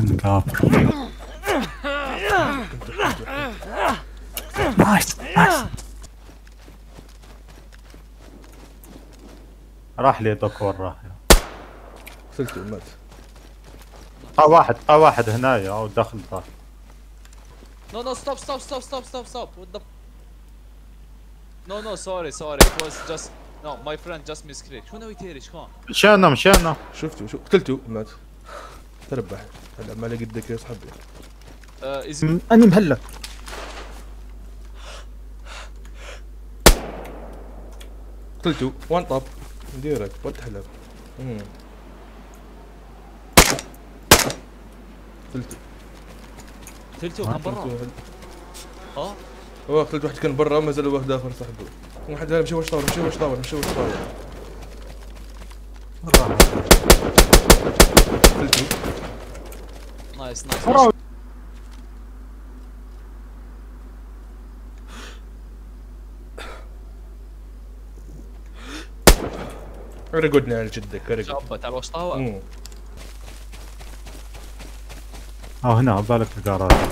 Inkaper. نايس نايس. راح لي دوك وين راح؟ وصلت ومات. واحد هنايا او دخل طار. No no stop what the No sorry it was just no my friend just misclicked شو ناوي تيري شكون؟ مشانا شفتو شو قتلتو مات تربح هلا ما لقيت ذاك يا صاحبي اني مهلك قتلتو وان طاب نديرك وات حلب قتلتو قتلتو كان برا اه قتلت واحد كان برا مازال واحد اخر صاحبه واحد مشى واش طاول مشى واش طاول برا قتلتو نايس رقدنا على جدك رقد تعال واش طاول هنا على بالك القرار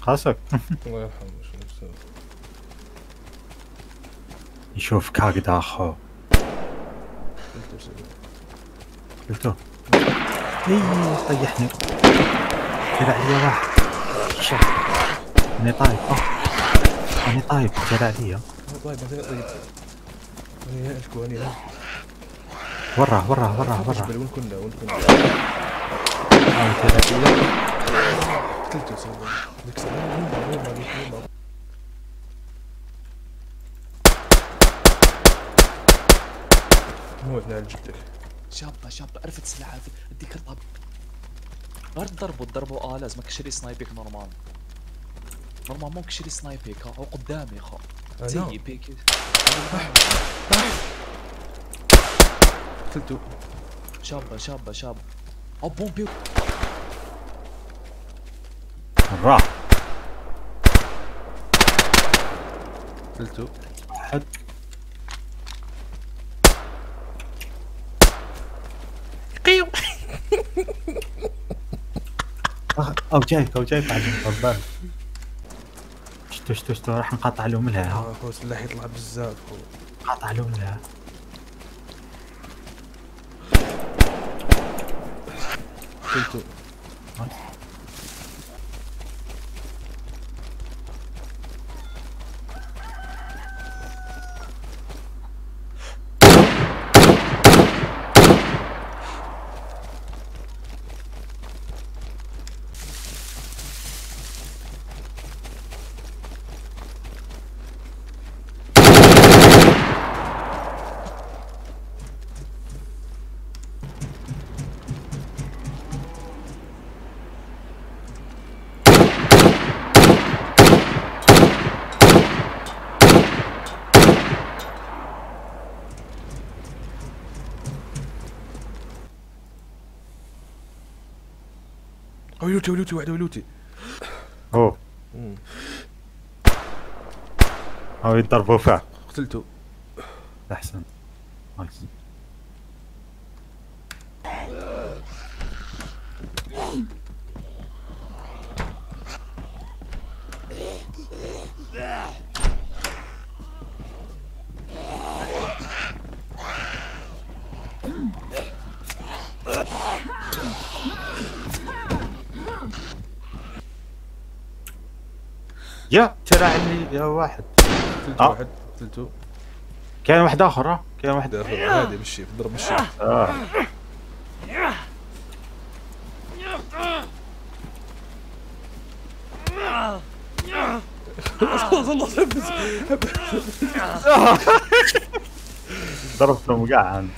خاصك الله يرحمه شو مسوي يشوف كاقد اخو قلتو طيحني جرى عليا واحد شوف اني طايب جرى عليا طايب وراه وين كنا موتنا على جدك شابه عرفت سلعه اديك الطب غير ضربوا لازمك تشري سنايبيك نورمال ممكن تشري سنايبيك او قدامي خو زي بيك قتلتو شابه او بوم بيو راح قتلتو حد قيو او جايك بعد تفضل شتو راح نقاطع لهم لها خوس بالله يطلع بزاف قاطع لهم لها قلتو ولوتي واحد ولوتي هاو يضربو فاه قتلتو احسن نايس يا ترى عندي يا واحد قتلت واحد قتلته كان واحد اخر كان واحد اخر عادي بالشيف ضرب بالشيف خلص ضربتهم وقع